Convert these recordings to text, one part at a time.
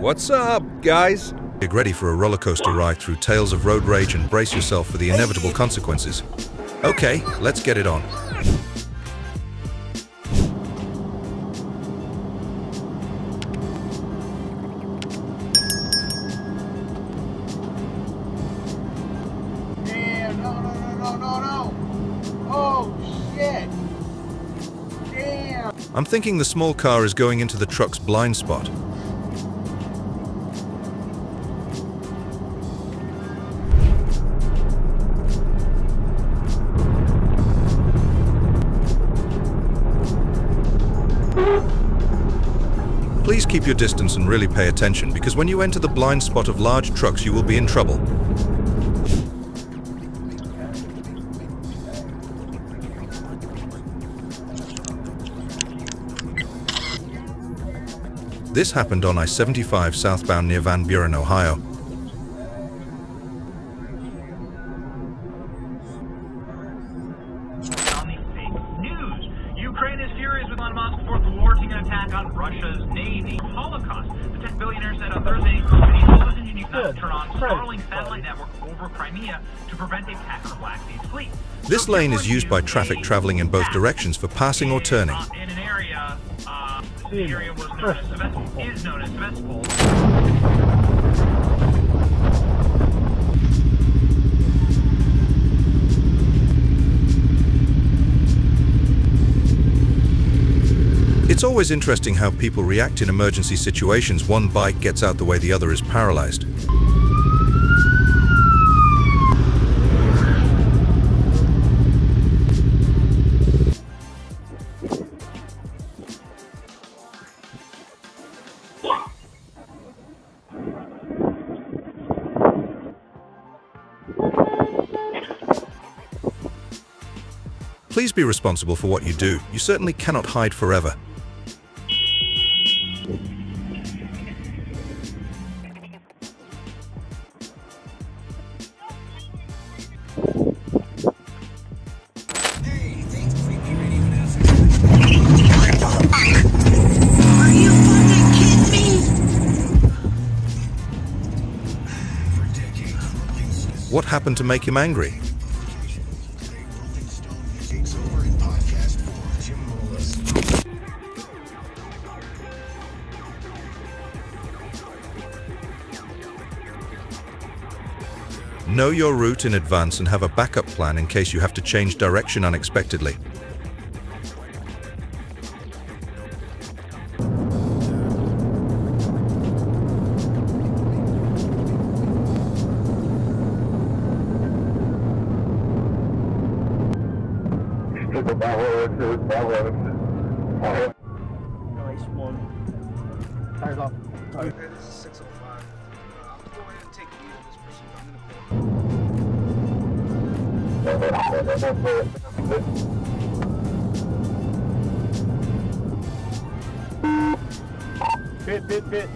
What's up, guys? Get ready for a roller coaster ride through tales of road rage and brace yourself for the inevitable consequences. Okay, let's get it on. I'm thinking the small car is going into the truck's blind spot. Please keep your distance and really pay attention, because when you enter the blind spot of large trucks, you will be in trouble. This happened on I-75 southbound near Van Buren, Ohio. This lane is used by traffic traveling in both directions for passing or turning. The area was known as Sebastopol. It's always interesting how people react in emergency situations. One bike gets out the way the other is paralyzed. Please be responsible for what you do. You certainly cannot hide forever. What happened to make him angry? Know your route in advance and have a backup plan in case you have to change direction unexpectedly. Nice one. Tires off. Tires. Okay, this is 605. I'm going to go ahead and take the lead on this pursuit. Bit.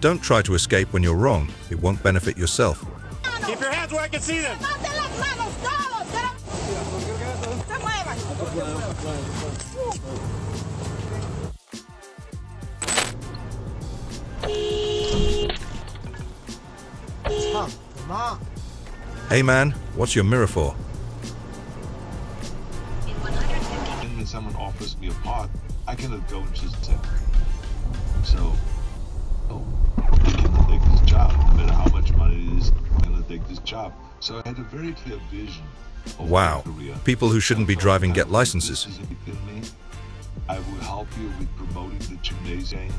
Don't try to escape when you're wrong. It won't benefit yourself. Keep your hands where I can see them. Hey man, what's your mirror for? When someone offers me a pot, I cannot go and just say, so, I cannot take this job, no matter how much money it is, I cannot take this job. So I had a very clear vision of my career. People who shouldn't be driving get licenses. I will help you with promoting the gymnasium.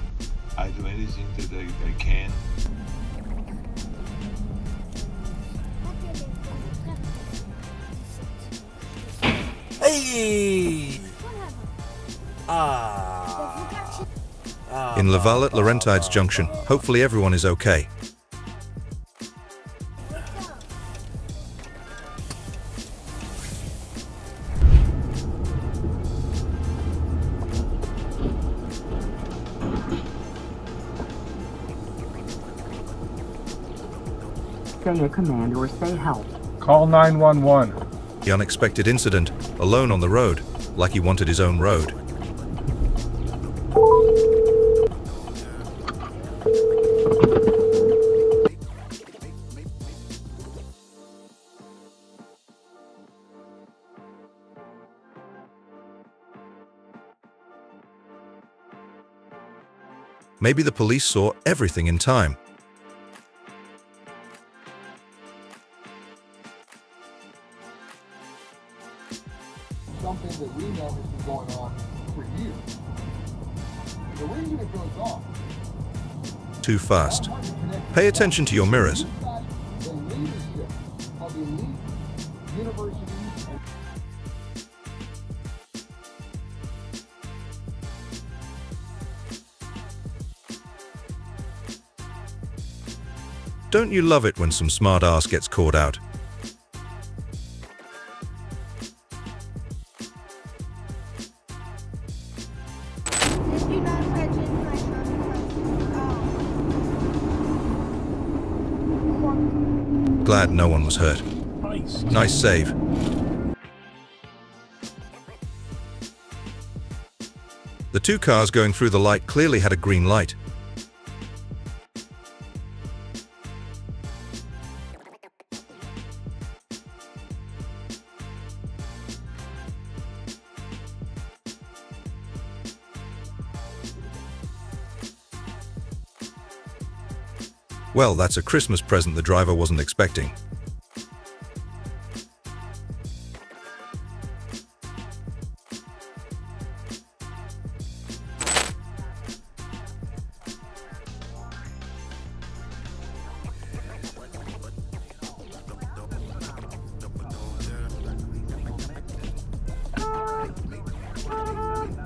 I do anything that I can. In Laval at Laurentides Junction, hopefully everyone is okay. Say your command or say help. Call 911. The unexpected incident, alone on the road, like he wanted his own road. Maybe the police saw everything in time. Something that we know has been going on for years. The reason it goes on. Too fast. Pay attention to your mirrors. Don't you love it when some smart ass gets caught out? Glad no one was hurt. Nice save. The two cars going through the light clearly had a green light. Well, that's a Christmas present the driver wasn't expecting.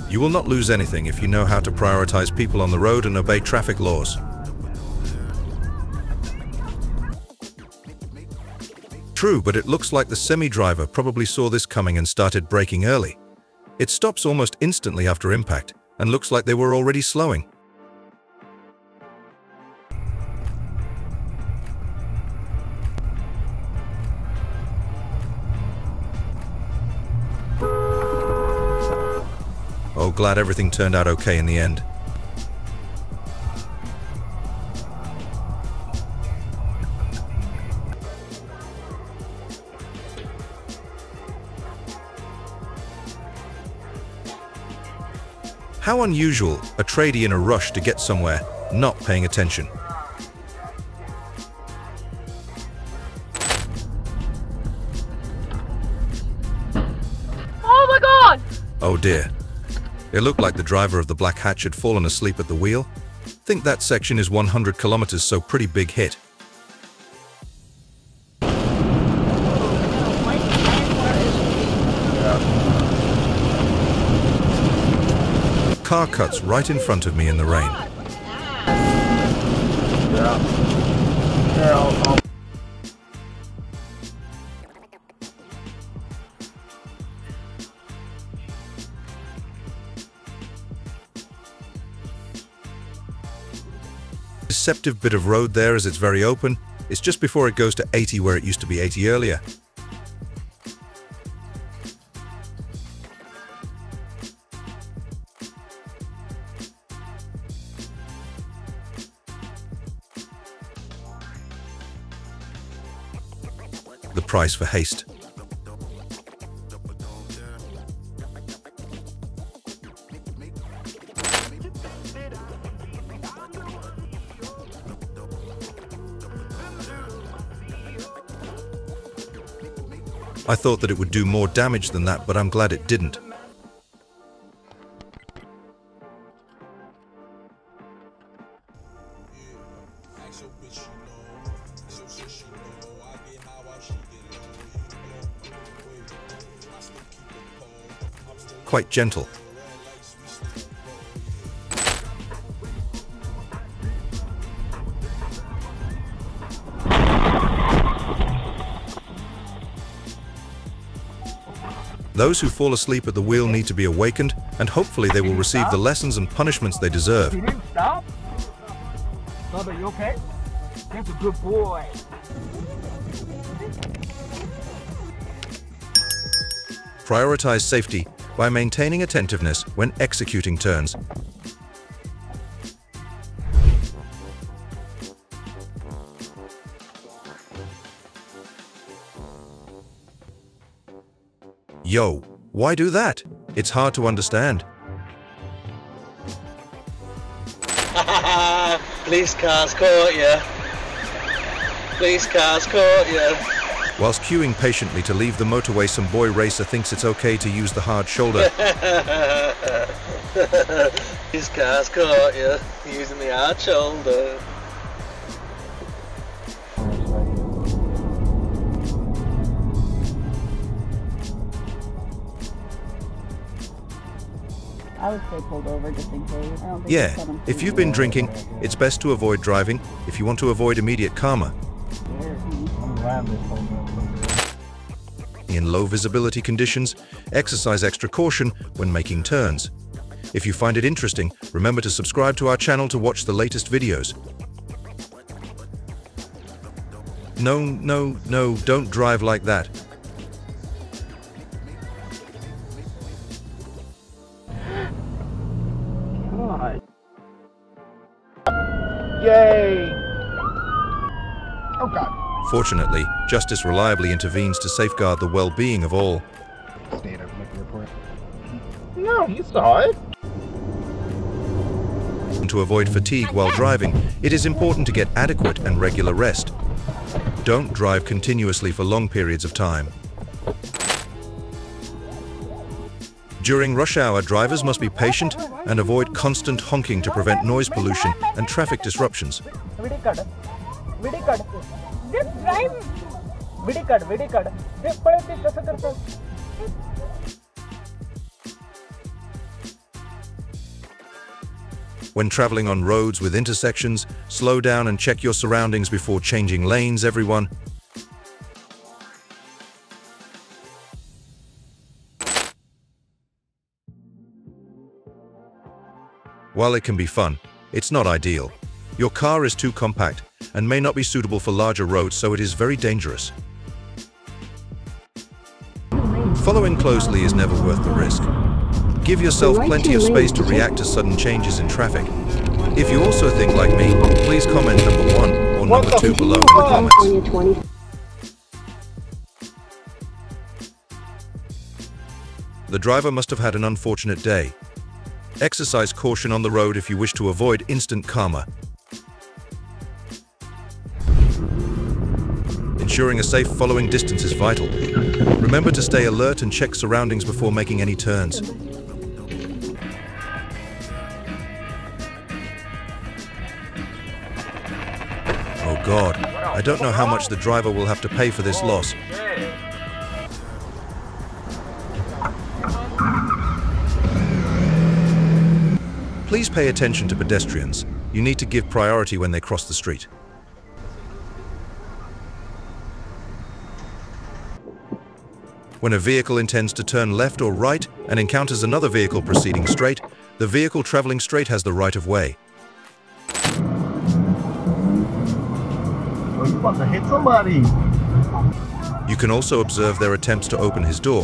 You will not lose anything if you know how to prioritize people on the road and obey traffic laws. True, but it looks like the semi-driver probably saw this coming and started braking early. It stops almost instantly after impact, and looks like they were already slowing. Oh, glad everything turned out okay in the end. How unusual, a tradie in a rush to get somewhere, not paying attention. Oh my God! Oh dear. It looked like the driver of the black hatch had fallen asleep at the wheel. Think that section is 100 kilometers, so pretty big hit. Car cuts right in front of me in the rain. Deceptive bit of road there as it's very open. It's just before it goes to 80 where it used to be 80 earlier. The price for haste. I thought that it would do more damage than that, but I'm glad it didn't. Quite gentle. Those who fall asleep at the wheel need to be awakened, and hopefully they will receive the lessons and punishments they deserve. You didn't stop? Bubba, you okay? That's a good boy. Prioritize safety by maintaining attentiveness when executing turns. Yo, why do that? It's hard to understand. Police cars caught you. Police cars caught you. Whilst queuing patiently to leave the motorway, some boy racer thinks it's okay to use the hard shoulder. Police cars caught you using the hard shoulder. I would say pulled over just in case. I don't think if you've been drinking, it's best to avoid driving if you want to avoid immediate karma. In low visibility conditions, exercise extra caution when making turns. If you find it interesting, remember to subscribe to our channel to watch the latest videos. No, don't drive like that. Yay! Oh God! Fortunately, justice reliably intervenes to safeguard the well-being of all. Stayed up at the airport. No, you saw it. To avoid fatigue while driving, it is important to get adequate and regular rest. Don't drive continuously for long periods of time. During rush hour, drivers must be patient and avoid constant honking to prevent noise pollution and traffic disruptions. When traveling on roads with intersections, slow down and check your surroundings before changing lanes, everyone. While it can be fun, it's not ideal. Your car is too compact and may not be suitable for larger roads, so it is very dangerous. Following closely is never worth the risk. Give yourself plenty of space to react to sudden changes in traffic. If you also think like me, please comment number 1 or number 2 below in the comments. The driver must have had an unfortunate day. Exercise caution on the road if you wish to avoid instant karma. Ensuring a safe following distance is vital. Remember to stay alert and check surroundings before making any turns. Oh God, I don't know how much the driver will have to pay for this loss. Please pay attention to pedestrians. You need to give priority when they cross the street. When a vehicle intends to turn left or right and encounters another vehicle proceeding straight, the vehicle traveling straight has the right of way. You're about to hit somebody. You can also observe their attempts to open his door.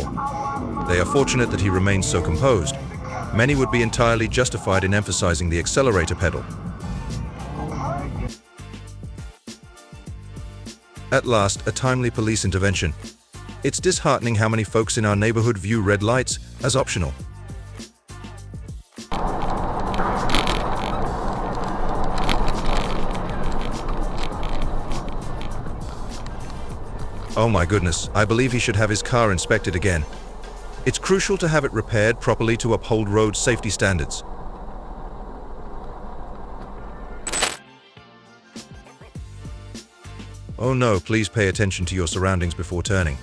They are fortunate that he remains so composed. Many would be entirely justified in emphasizing the accelerator pedal. At last, a timely police intervention. It's disheartening how many folks in our neighborhood view red lights as optional. Oh my goodness, I believe he should have his car inspected again. It's crucial to have it repaired properly to uphold road safety standards. Oh no, please pay attention to your surroundings before turning.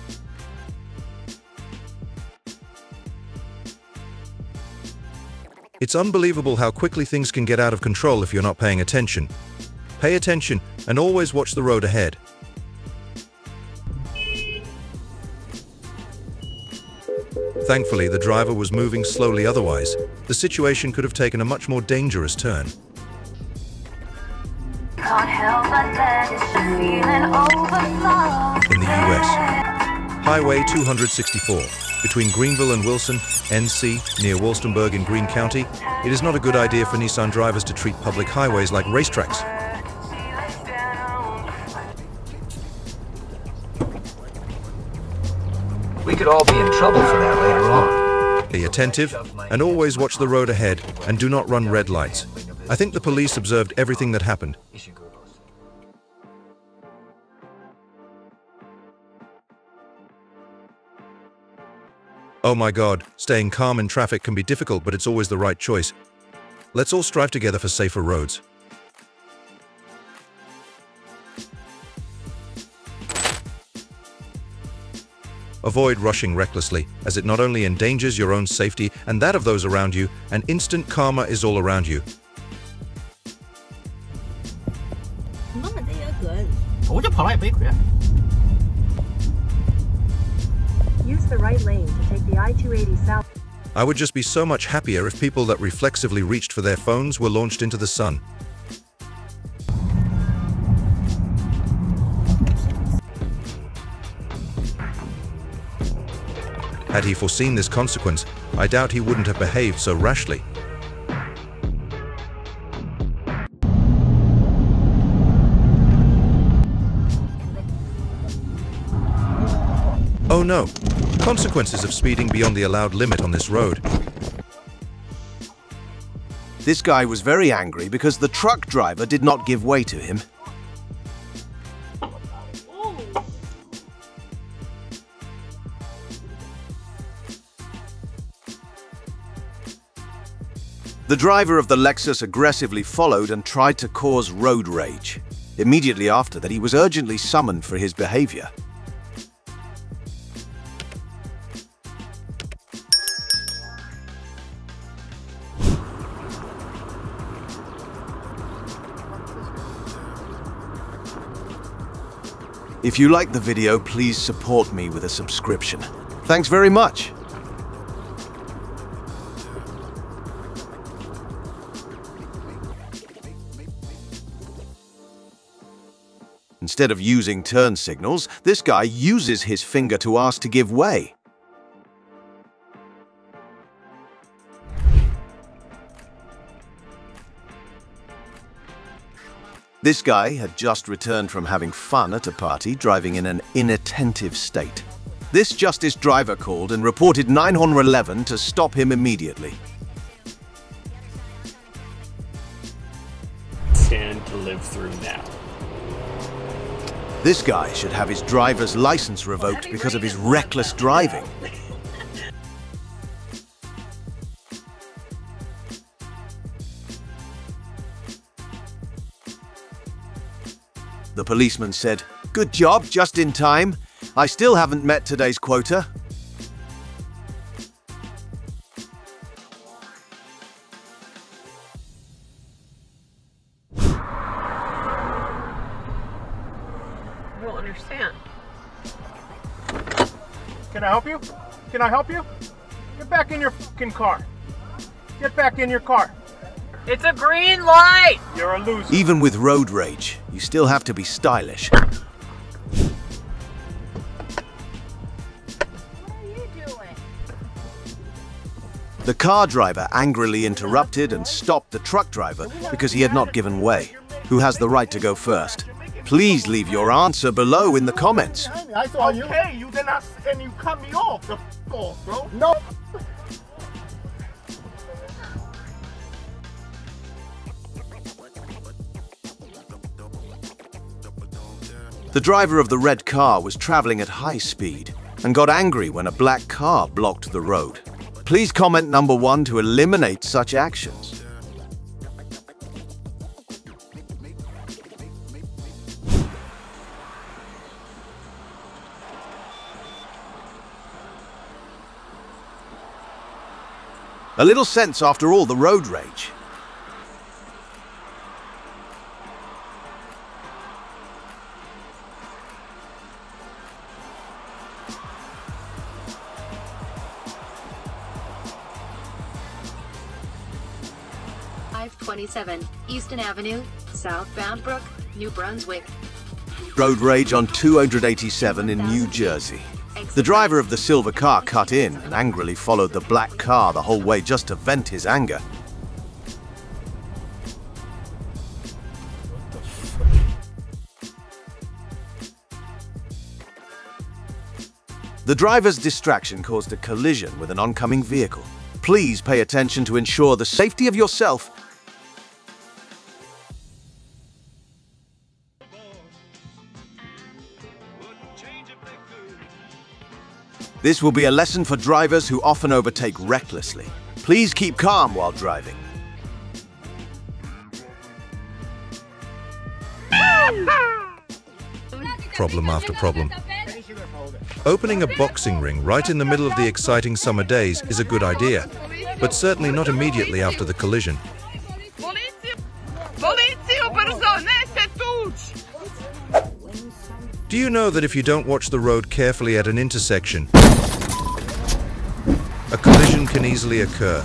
It's unbelievable how quickly things can get out of control if you're not paying attention. Pay attention and always watch the road ahead. Thankfully, the driver was moving slowly, otherwise the situation could have taken a much more dangerous turn. In the US, Highway 264, between Greenville and Wilson, NC, near Walstenburg in Greene County, it is not a good idea for Nissan drivers to treat public highways like racetracks. We could all be in trouble for that later on. Be attentive and always watch the road ahead and do not run red lights. I think the police observed everything that happened. Oh my God, staying calm in traffic can be difficult, but it's always the right choice. Let's all strive together for safer roads. Avoid rushing recklessly, as it not only endangers your own safety and that of those around you, an instant karma is all around you. Use the right lane to take the I-280 south. I would just be so much happier if people that reflexively reached for their phones were launched into the sun. Had he foreseen this consequence, I doubt he wouldn't have behaved so rashly. Oh no! Consequences of speeding beyond the allowed limit on this road. This guy was very angry because the truck driver did not give way to him. The driver of the Lexus aggressively followed and tried to cause road rage. Immediately after that, he was urgently summoned for his behavior. If you like the video, please support me with a subscription. Thanks very much. Instead of using turn signals, this guy uses his finger to ask to give way. This guy had just returned from having fun at a party, driving in an inattentive state. This justice driver called and reported 911 to stop him immediately. Stand to live through now. This guy should have his driver's license revoked because of his reckless driving. The policeman said, "Good job, just in time. I still haven't met today's quota." Can I help you? Can I help you? Get back in your fucking car. Get back in your car. It's a green light! You're a loser. Even with road rage, you still have to be stylish. What are you doing? The car driver angrily interrupted and stopped the truck driver because he had not given way. Who has the right to go first? Please leave your answer below in the comments. I saw you. Okay, you did not, and you cut me off. The f*** off, bro. No. The driver of the red car was traveling at high speed and got angry when a black car blocked the road. Please comment number 1 to eliminate such actions. A little sense after all the road rage. I-27, Eastern Avenue, South Bound Brook, New Brunswick. Road rage on 287 in New Jersey. The driver of the silver car cut in and angrily followed the black car the whole way just to vent his anger. What the fuck? The driver's distraction caused a collision with an oncoming vehicle. Please pay attention to ensure the safety of yourself. This will be a lesson for drivers who often overtake recklessly. Please keep calm while driving. Problem after problem. Opening a boxing ring right in the middle of the exciting summer days is a good idea, but certainly not immediately after the collision. Do you know that if you don't watch the road carefully at an intersection, a collision can easily occur?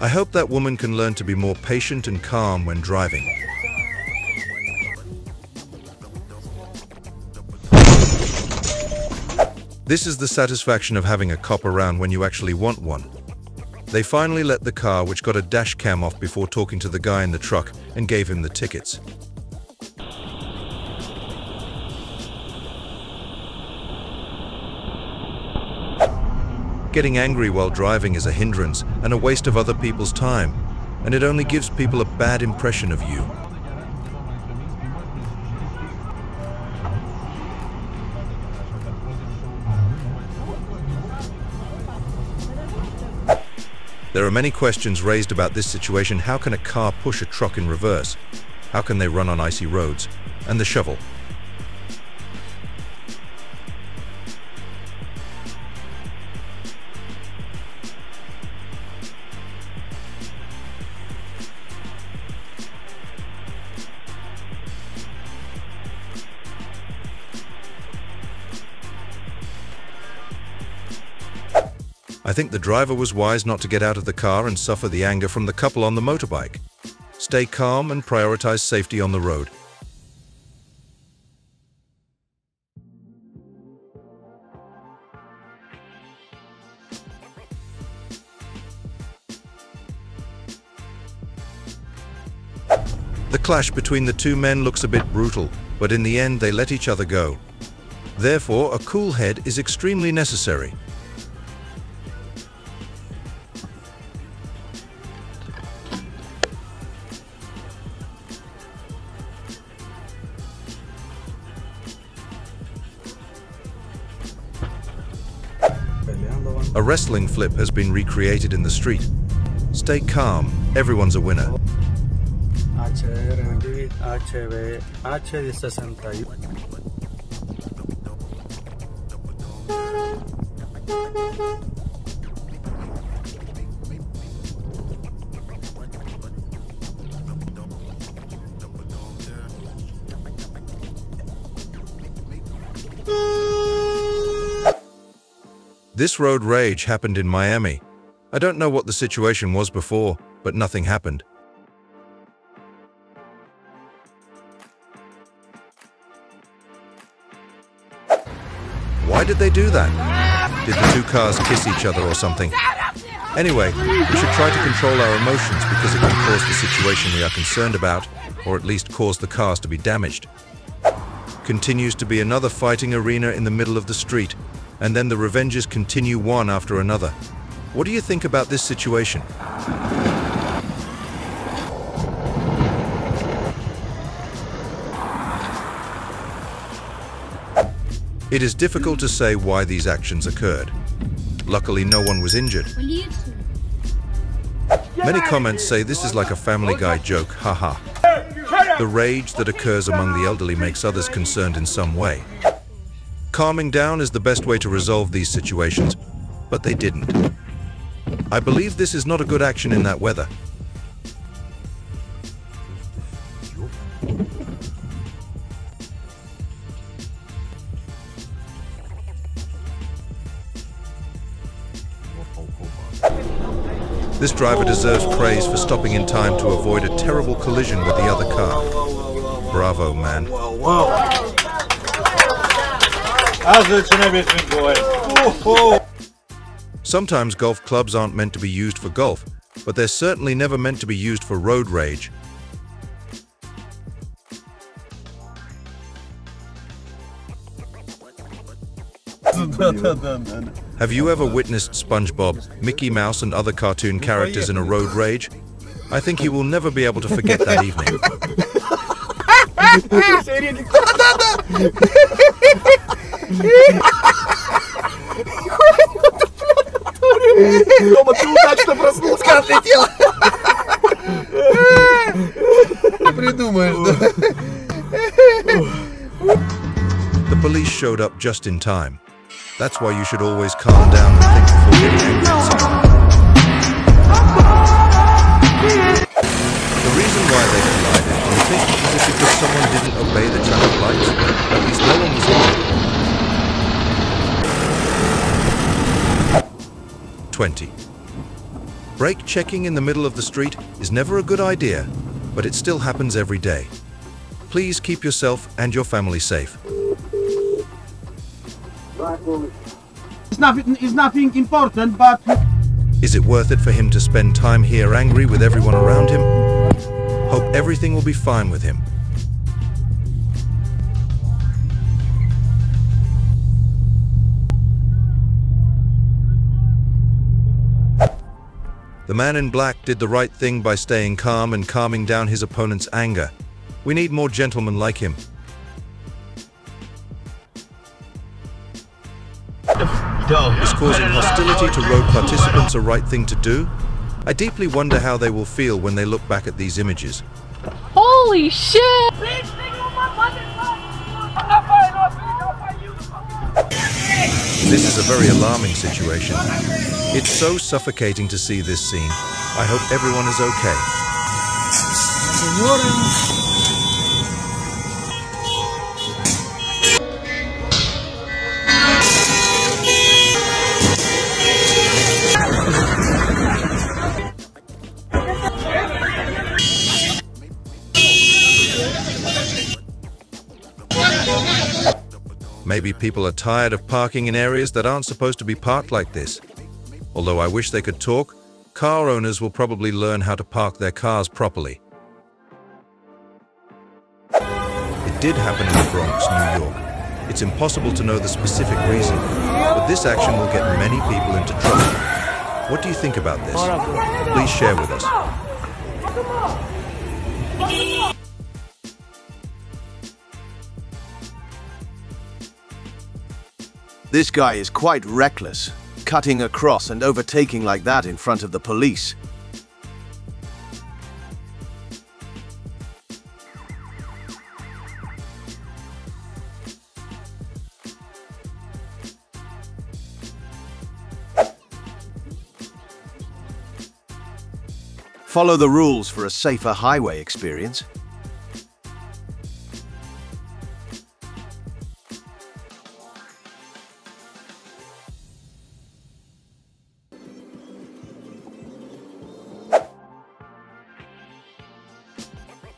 I hope that woman can learn to be more patient and calm when driving. This is the satisfaction of having a cop around when you actually want one. They finally let the car, which got a dash cam off before talking to the guy in the truck, and gave him the tickets. Getting angry while driving is a hindrance and a waste of other people's time, and it only gives people a bad impression of you. There are many questions raised about this situation. How can a car push a truck in reverse? How can they run on icy roads? And the shovel. I think the driver was wise not to get out of the car and suffer the anger from the couple on the motorbike. Stay calm and prioritize safety on the road. The clash between the two men looks a bit brutal, but in the end they let each other go. Therefore, a cool head is extremely necessary. A wrestling flip has been recreated in the street. Stay calm, everyone's a winner. This road rage happened in Miami. I don't know what the situation was before, but nothing happened. Why did they do that? Did the two cars kiss each other or something? Anyway, we should try to control our emotions because it can cause the situation we are concerned about, or at least cause the cars to be damaged. Continues to be another fighting arena in the middle of the street. And then the revenges continue one after another. What do you think about this situation? It is difficult to say why these actions occurred. Luckily, no one was injured. Many comments say this is like a Family Guy joke, haha. The rage that occurs among the elderly makes others concerned in some way. Calming down is the best way to resolve these situations, but they didn't. I believe this is not a good action in that weather. This driver deserves praise for stopping in time to avoid a terrible collision with the other car. Bravo, man. Sometimes golf clubs aren't meant to be used for golf, but they're certainly never meant to be used for road rage. Have you ever witnessed SpongeBob, Mickey Mouse and other cartoon characters in a road rage? I think he will never be able to forget that evening. Дома ты удачно проснулся, как отлетела. Ты придумаешь, да? The police showed up just in time. That's why you should always calm down and think before getting angry. The reason why they collided, do you think, is it because someone didn't obey the traffic lights? At least no one was injured. 20. Brake checking in the middle of the street is never a good idea, but it still happens every day. Please keep yourself and your family safe. It's nothing important, but... Is it worth it for him to spend time here angry with everyone around him? Hope everything will be fine with him. The man in black did the right thing by staying calm and calming down his opponent's anger. We need more gentlemen like him. Is causing hostility to road participants a right thing to do? I deeply wonder how they will feel when they look back at these images. Holy shit! This is a very alarming situation. It's so suffocating to see this scene. I hope everyone is okay. Maybe people are tired of parking in areas that aren't supposed to be parked like this. Although I wish they could talk, car owners will probably learn how to park their cars properly. It did happen in the Bronx, New York. It's impossible to know the specific reason, but this action will get many people into trouble. What do you think about this? Please share with us. This guy is quite reckless, cutting across and overtaking like that in front of the police. Follow the rules for a safer highway experience.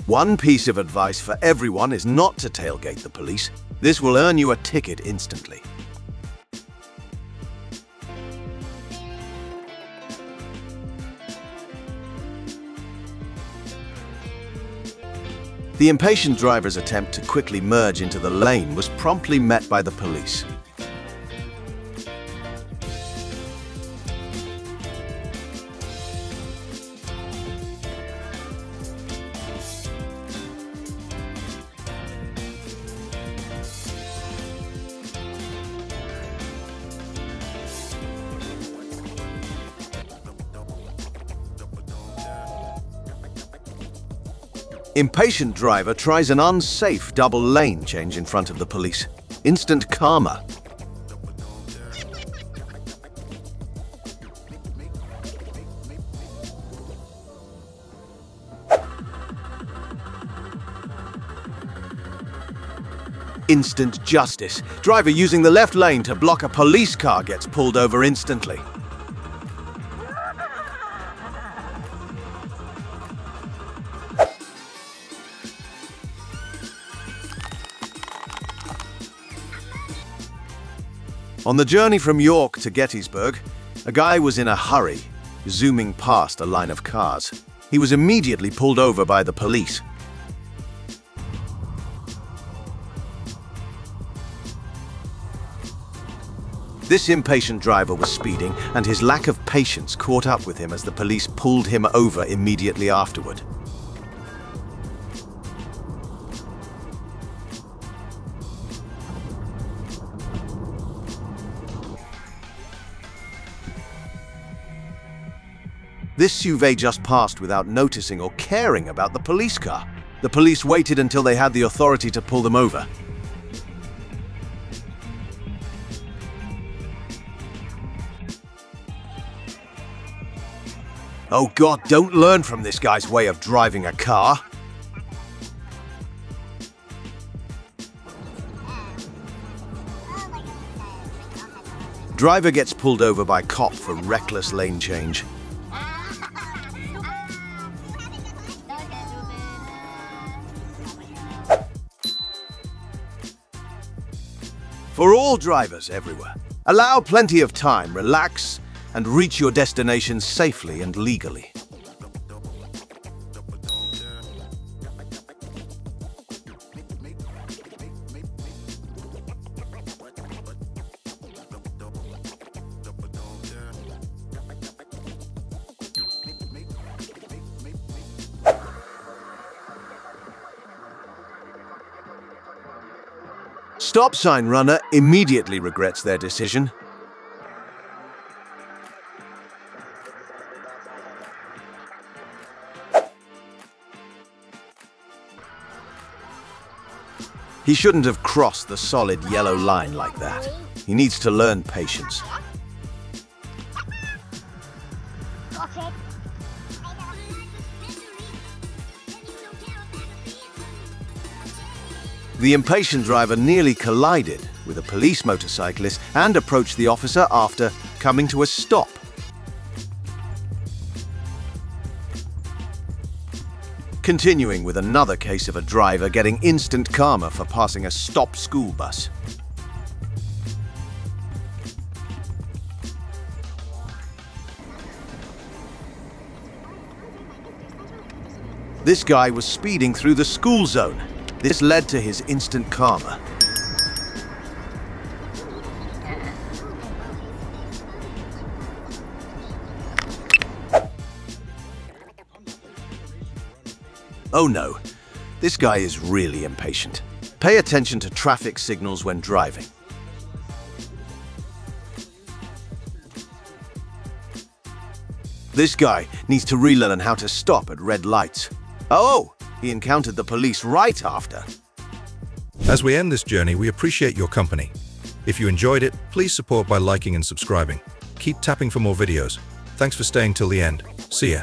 One piece of advice for everyone is not to tailgate the police. This will earn you a ticket instantly. The impatient driver's attempt to quickly merge into the lane was promptly met by the police. Impatient driver tries an unsafe double lane change in front of the police. Instant karma. Instant justice. Driver using the left lane to block a police car gets pulled over instantly. On the journey from York to Gettysburg, a guy was in a hurry, zooming past a line of cars. He was immediately pulled over by the police. This impatient driver was speeding, and his lack of patience caught up with him as the police pulled him over immediately afterward. This SUV just passed without noticing or caring about the police car. The police waited until they had the authority to pull them over. Oh God, don't learn from this guy's way of driving a car. Driver gets pulled over by cop for reckless lane change. For all drivers everywhere, allow plenty of time, relax, and reach your destination safely and legally. Stop sign runner immediately regrets their decision. He shouldn't have crossed the solid yellow line like that. He needs to learn patience. The impatient driver nearly collided with a police motorcyclist and approached the officer after coming to a stop. Continuing with another case of a driver getting instant karma for passing a stop school bus. This guy was speeding through the school zone. This led to his instant karma. Oh no, this guy is really impatient. Pay attention to traffic signals when driving. This guy needs to relearn how to stop at red lights. Oh! He encountered the police right after. As we end this journey, we appreciate your company. If you enjoyed it, please support by liking and subscribing. Keep tapping for more videos. Thanks for staying till the end. See ya.